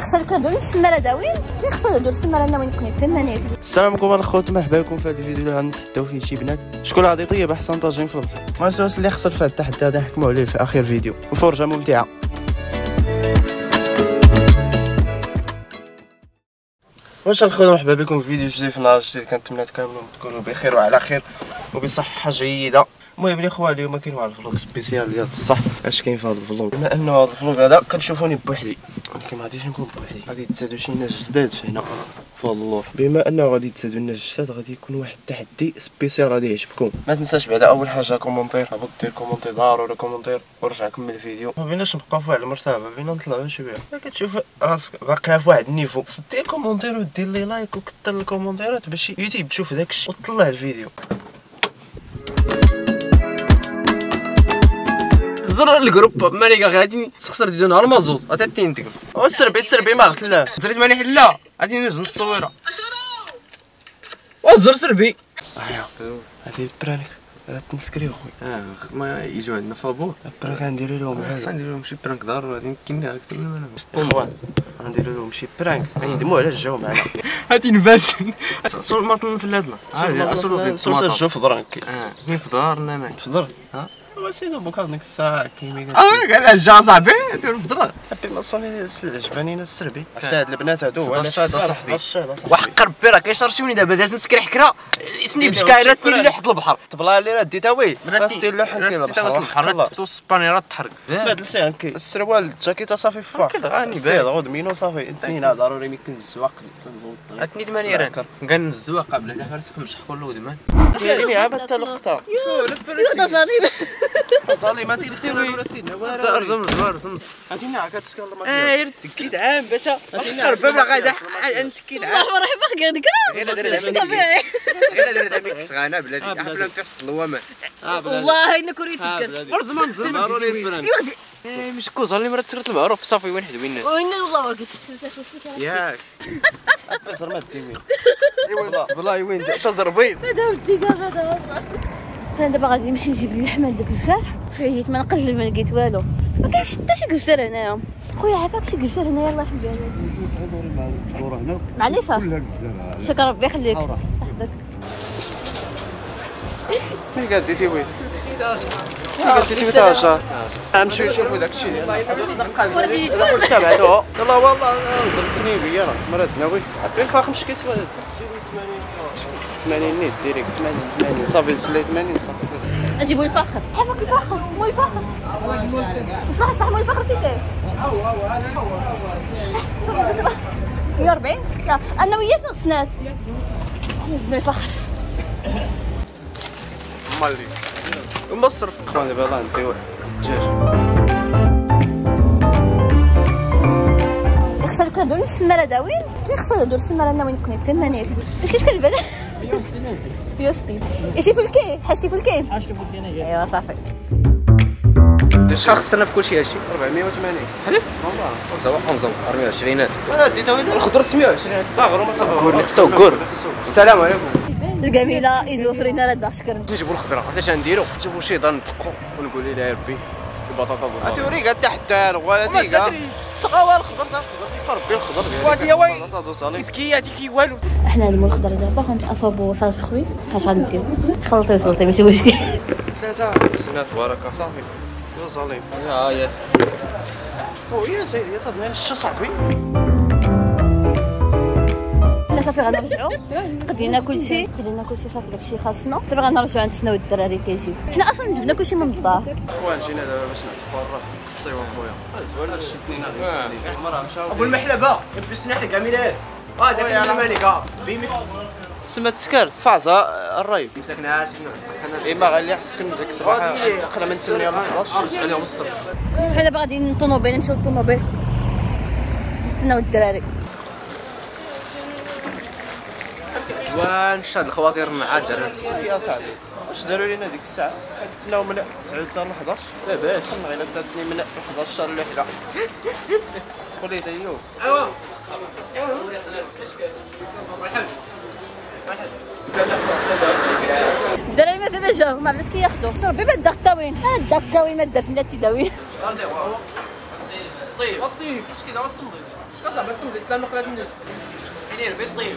خصنا كنا نديرو السماره داوين اللي خصنا نديرو السماره انا وين كنت فهماني. السلام عليكم الخوت، مرحبا بكم في هذا الفيديو اللي غنتحداو فيه شي بنات شكون غادي يطيب احسن طاجين في البحر. المسؤول اللي خسر في هذا التحدي غادي نحكموا عليه في اخر فيديو، وفرجه ممتعه. واش الخوت مرحبا بكم في فيديو جديد في نهار جديد، كنتمنى تكملوا تكونوا بخير وعلى خير وبصحه جيده. المهم لي خويا اليوم كاين واحد الفلوق سبيسيال ديال بصح. اش كاين في هذا الفلوق؟ بما انه هذا الفلوق هذا كتشوفوني بوحدي، ولكن ما غاديش نكون بوحدي، غادي يتزادوا شي ناس جداد فهنا في هذا اللور. بما انه غادي يتزادوا الناس جداد غادي يكون واحد التحدي سبيسيال غادي يعجبكم. ما تنساش بعدا اول حاجه كومونتير، هبط دير كومونتير ضروري كومونتير ورجع كمل الفيديو. ما بيناش نبقاو في واحد المرتبه، بينا نطلعوا شي بها. كتشوف راسك باقي في واحد النيفو، دير كومونتير ودير لي لايك وكثر الكومونتيرات باش يوتيوب تشوف داكشي وتطلع الفيديو. زر الجروب مالي غادي تخسر ديال نهار المازوط حتى تينتك وسربي سربي ما قلت لا درت ماني حلا غادي نوجد التصويره وزر سربي هادي برانك تنسكريو خويا. ما يجيو عندنا فابور برانك غنديرو لهم حاجه، غنديرو لهم شي برانك ضروري غادي نكنيها اكثر من انا، غنديرو لهم شي برانك غيندموا على الجو معنا هادي نباشن صور ما تنفلاتنا عادي اصور صور الجو في درانك كاين في دارنا انا في الدار. سيدي بوكا ديك الساعه كيما قال الجا صاحبي دير الفطره ابي ما صوني الجبانين السربي. عرفت هاد البنات هادو انا شاد صاحبي وحق ربي راه كيشرشوني دابا داز نسكري حكره اسني بشكايرات اللي حط البحر تبلا لي راه ديتها وي باستي اللي حط البحر السباني راه تحرق بهاد الساعه كي السروال الجاكيطه صافي فا كيضغاني باين غود مينو صافي اثنين ضروري ميكن الزواق تنزوط اثنين ثمانيران كان الزواق قبل هذا فراسك مشحقوا الودمان يعني عابت حتى اللقطه يا ظالم صالي ما تيلتي ولا تينا ولا رزم عطينا كتسكر الماكله اير تكيد عام باشا القرب راه غادا نتكيد عام الله يرحمك غادي كرا طبيعي غير درت عميك صغانه بلاتي حفله كيحصل الومان والله انك ريت تكر رزم نزل ضروري البران مش كوز اللي مرات ترت المعروف صافي وين حد وين والله واقيت ياك حتى ما ديمي ايوا والله وين تزربيط هذا وديك هذا. انا دابا غادي نمشي نجيب اللحمه لداك الجزار خريت ما نقلب ما لقيت والو ما كاينش حتى شي جزار هنايا خويا عافاك شي جزار هنايا الله يحمد عليك معليش شكرا ربي يخليك صحتك فين قاديتي وين قاديتي تاجا غنمشيو نشوفو داكشي دابا قلت بعدو يلاه والله زرتني بيا راه مرضنا وي عطيني فاخ مشكيت هذا 80 نيت ديريكت 80 صافي سلي 80 صافي اجيبوا الفخر عافاك الفخر مو الفخر صح صح مو الفخر فيك هو 40 انا وياك نسنات حنا جبنا الفخر مالي مصرف خويا دابا الله نديو الدجاج خصنا نديرو السماره داوين اللي خصنا نديرو السماره انا وين كنت فهماني باش كتكلب انا 160 160 ايتي فلكي حشتي فلكي حشتي فلكي انا ايوا صافي الشهر خصنا في كلشي هادشي 480 حلف والله زعما 15 420 انا ديتها وين الخضر 120 باغرو ما صافي خصو كور. السلام عليكم القبيله ايزوفرينا راه داك سكرن نجيبو الخضره علاش غنديرو نشوفو شي ضن ندقو ونقول لها يا ربي البطاطا بزاف اتوري قاعد تحتال ولا ديكا سقاوه الخضر داك ربي الخضر ديالك البطاطا دوز عليك مسكياتي كي والو. حنا نلمو الخضر دابا غنتصاوبو صاص خويا حيت غنبكيو خلطي وزلطي ماشي مشكل ثلاثه سنات بركه صافي دوز عليك ها هي ويا سيدي تضمن الشي صاحبي صافي غنرجعو تقدينا كلشي قدينا كلشي صافي داكشي خاصنا صافي غنرجعو نتسناو الدراري كيجيو حنا اصلا جبنا كلشي من الدار اخوان جينا دابا باش نتفرغ قصيو اخويا زوين هادشي اثنين غير المراه مشاو ابو المحلبه يبسنا حنا كاميرات دابا انا مالكا سما تسكر فعزه الرايب مسكناها سينا اما غالي حسك من ديك الصباح تقريبا 8 ولا 11 رجع لهم الصبر حنا دابا غادي للطوموبيل نمشيو للطوموبيل نتسناو الدراري زوان شاد الخواطر مع الدراري يا صاحبي واش داروا لينا ديك الساعه تسناو من 9 حتى ل 11 لاباس غير بداتني من 11 ل 1 قولي لي اليوم ايوا الدراري ما فيها جا ما عرفتش كياخذوا ربي ما دار الطاوين داك الطاوين ما دارش بلاتي داوين طيب طيب واش كيدور التمريض اش عملتهم زيت لهم نقلات الناس. حنين بالطين.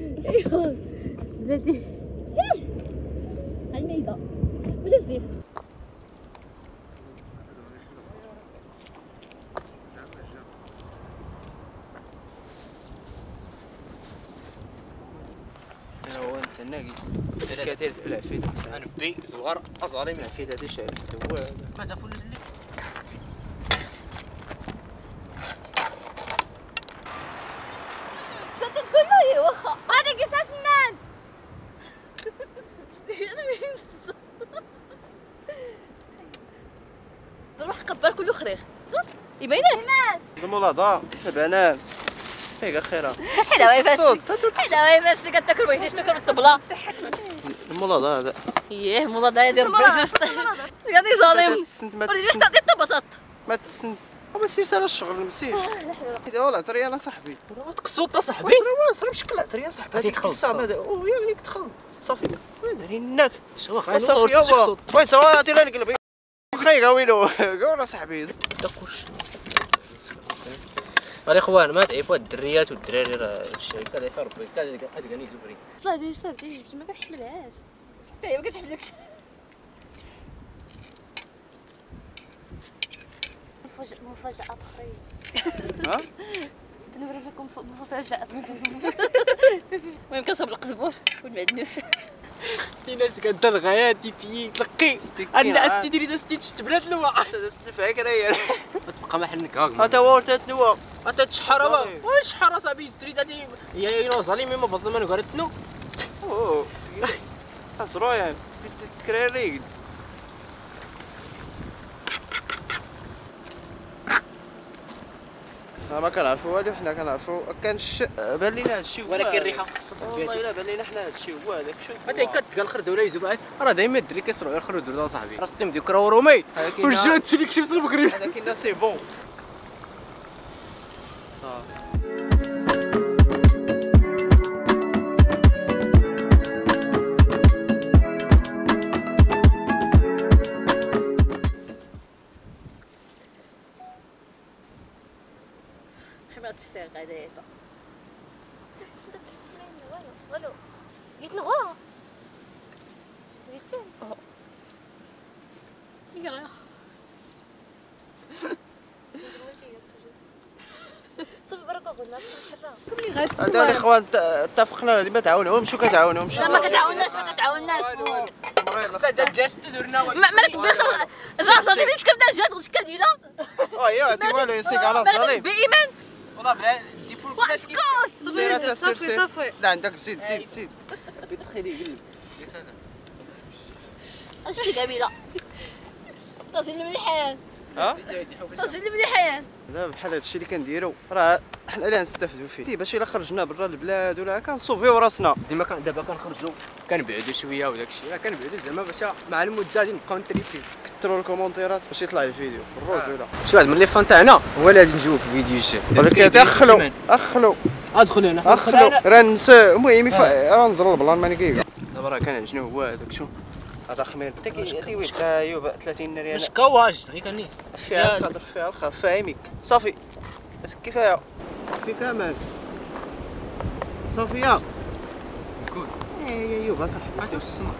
ايوا زيدي الميضه وجزيف ناقي كثير العفيده انا بي زوار اصغري من العفيده هذا الشارع هو ما تاخذ لي شدت كله واخا هذا قصص سنان روح قبر كله خريخ يبين لك المولاضه بنان هيك خيره حلاوه بس حلاوه بس اللي كتاكل وينيش تاكل الطبله المولاضه هذا ياه مولاضه يا دير بزاف غادي ظالم ورجيت تعطي الطبطات ما تسند ما سيرش على الشغل المسير والله عطري انا صاحبي تقصوط صاحبي واصري بشكل عطري صاحبي هذيك الصام هذا وياك تدخل صافي داري الناك سوا صافي هو وي سوا عطينا القلب خي قاويلو قول صاحبي دقوش راه اخوان ما تعيفوا الدريات والدراري راه الشركه اللي في ربي حتى كاني زبري صلاه ديال صافي جبت ما كنحملهاش حتى هي ما كتحملكش مفاجأة اخرى ها نوري لكم مفاجأة المهم كنصاوب القزبور والمعدنوس تينات كدير الغايات في تلقي انا استدري استيت بلاد الوقع استلف هيك راهي تبقى ما حلك ها تا هو تتنوى حتى تشحر واش شحر صاحبي ستريت هادي يا نوزالي ميم بطل ما نغرتنو او ازرويا سيست تكراري ما كنعرفو والو حنا كنعرفو كانش بان لينا هادشي ولكن الريحه والله الا بان لينا حنا هادشي هو هذاك شوف حتى كتلقى الخرد ولا يزوب راه دايما الدري كيصرعوا على الخرد ولا صاحبي راه ستيم ديك راه رومي ورجعوا هادشي اللي كشفت المغرب هذاك لا سي بون صافي تفسير غدايا تفسير مني والو جيت نغوا جيت يلا صافي بركو قلنا الحرام هادو الاخوان اتفقنا ما تعاونهمش وكتعاونهمش لا ما كتعاوناش ساده جاست درنا مالك بخير راسو ديما تكردا جات وتكرد هنا ايوا تي والو يسيك على صالي بايمان والله بلا ديبول كلاسيك صافي لا عندك زيد بيدخلي يقلب اشتي جميله تصل مليحان ها تصل مليحان دابا بحال هادشي اللي كنديرو راه حنا اللي غنستافدو فيه باش الا خرجنا برا البلاد ولا كنصوفيو راسنا ديما دابا كنخرجوا كنبعدو شويه وداكشي راه كنبعدو زعما باش مع المده غادي نبقاو نتريفيو كثروا الكومونتيرات باش يطلع الفيديو بالرجوله شي واحد من لي فان تاعنا هو اللي غادي نجيو في الفيديو الجاي ولكن اخلو ادخلوا هنا اخلو راه نسى المهم راه نزلوا البلان ماني كيقول دابا راه كنعجنو هو هذاك شو هذا خمير حتى كيديوي ايوب 30 ريال مش كواج غير كني فيها الخضر فيها الخف فاهمك صافي كفايه في كامل صوفيا كول ايوب اصاحبي ما توش السمر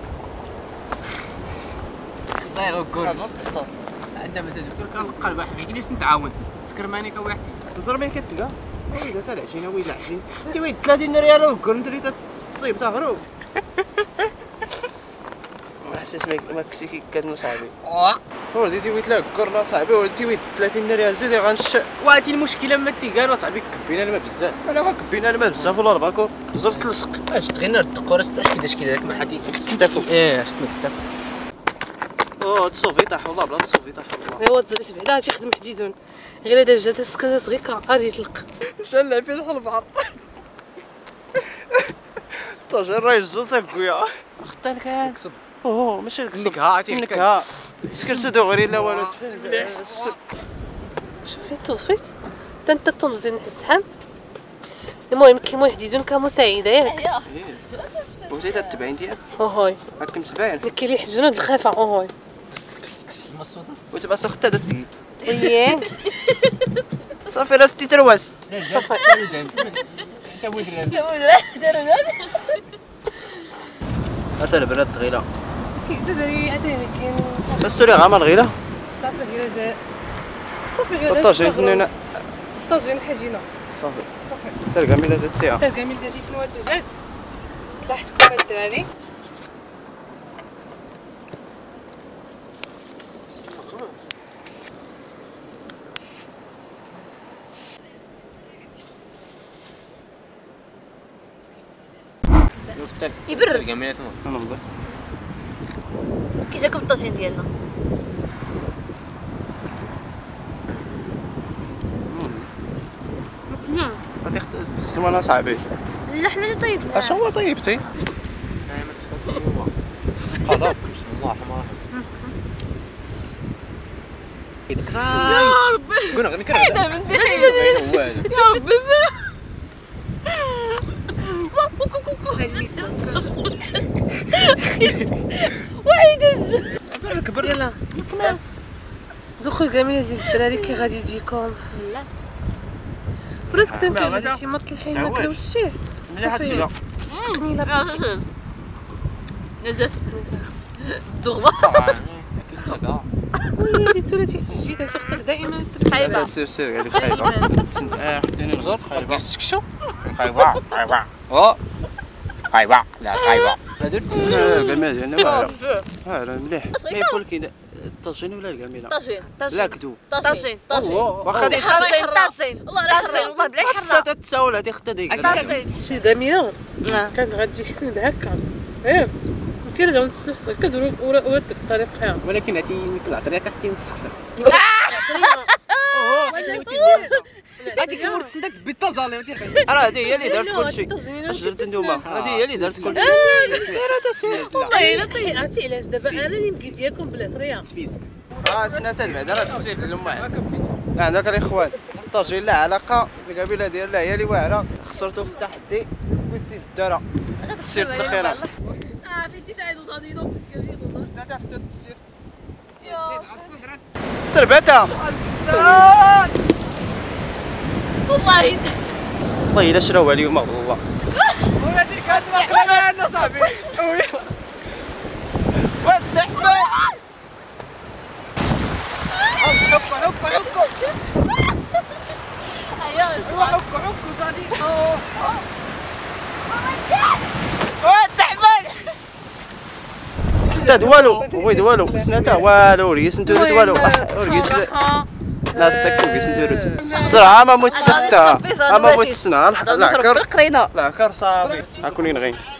صاير كول هذا الصف عندما تذكر كنلقى واحد حيت نيت نتعاون سكر ماني كواحد زربين كتلقى ويلا تاع العشينه ويلا عشرين سي ويد 30 ريال وكول دري تصيب تهرب حسيت ماكسيكي كان صاحبي ولدي تيويت لا كرنا صاحبي ولدي تيويت 30 ريال زيد غنشع. وهاتي المشكله ما تيقال صاحبي كبينا الماء بزاف. انا كبينا الماء بزاف ولا 4 كور زرت تلصق اش تغينا الدقوره اش كدا اش كدا داك ما حاتي تفو. اش تنحتف او تصوفي طاح والله بلا تصوفي طاح والله. ايوا تزريت بعدا تيخدم حديدون غير هذا جات سكا صغير غادي يطلق شلع في البحر طاجر الراجل زوز اخويا اختار كان اوه ماشي النكهه النكهه سكرت دغري لا والو شفيت تزفيت انت تمزين السحام. المهم كيما حديدون كمساعده ياك بغيتي تتبعين ديالك اوهاي هاك مسباين كاين لي حجون هاد الخيفه اوهاي المصوده وانت باش اختها دتي وييه صافي راه ستي ترواس صافي كابو دران كابو دران هاتا البنات غيله كيدري عتاني كاين السوري غامر غيله صافي غيله صافي غيله طاجين هنا طاجين حجينا صافي صافي تلقى ميلا ديال التيا تلقى ميلا ديال المنتجات صلاحتكم الدراري يبرد الجميلات نوض كي جاكم الطاجين ديالنا نعم غادي تسلم انا صاحبي لا حنا اللي طيبنا اش هو طيبتي ما تسكتش هو قضاك بسم الله الرحمن الرحيم يذكر يا ربي قلنا غنكره هذا من ديالي يا ربي وعيد الزهر عبر الكبر يلا نفنا ذوقوا الجميله ديال الدراري كي غادي تجيكم بسم الله فراسك تنكلم هادشي ما تطلحين ما كلوش شي مليحه الدوله نجات الدغبه ويلي سولتي حتى جيت انت خاصك دائما خايبه سير سير هذيك خايبه حطيني نزور خايبه السكشو خايبه خايبه او خايبه لا خايبه لا القميله ديالنا واعره واعره مليح ما يفول كاين الطاجين ولا القميله طاجين لا كدو طاجين طاجين واخا ديك طاجين طاجين والله طاجين والله بلا حرام خاصها تتساول هذه خدها ديك طاجين شي دميله كانت غتجي حسن بهكا ايه كثير لهم تسخسر كديروا ورات الطريق حياه ولكن عتي نكل الطريقه حتى نسخسر هاديك اللي مرت سندك بالطازالي راه هذه هي اللي دارت كلشي اش درت النومه هذه هي اللي دارت كلشي سير سير والله الا طيعتي علاش دابا انا اللي مجيب ديالكم بالعطريه تسفيسك سنتات بعدا راه تسير للماء لا عندك راه اخوان الطاجين لا علاقه القبيله ديالها هي اللي واعره خسرتو في التحدي كويستي الدره تسير بالخيرات فيتي سعيد وطادينو كيجي طوطا ثلاثه فتات تسير زيد على الصدرات سرباتها والله والله الا شراوها اليوم والله وما ديرك هاد الماكله معنا صاحبي ودي حبيبي هوبا هوبا هوبا ايوا هوبا هوبا صديقي ودي حبيبي حتى والو ويد والو سناته والو ريس نديرو والو ريس ناس تاكو كيس نديرو صراحه ما موت سختها ما موت السنه العكر العكر صافي ها كونين غين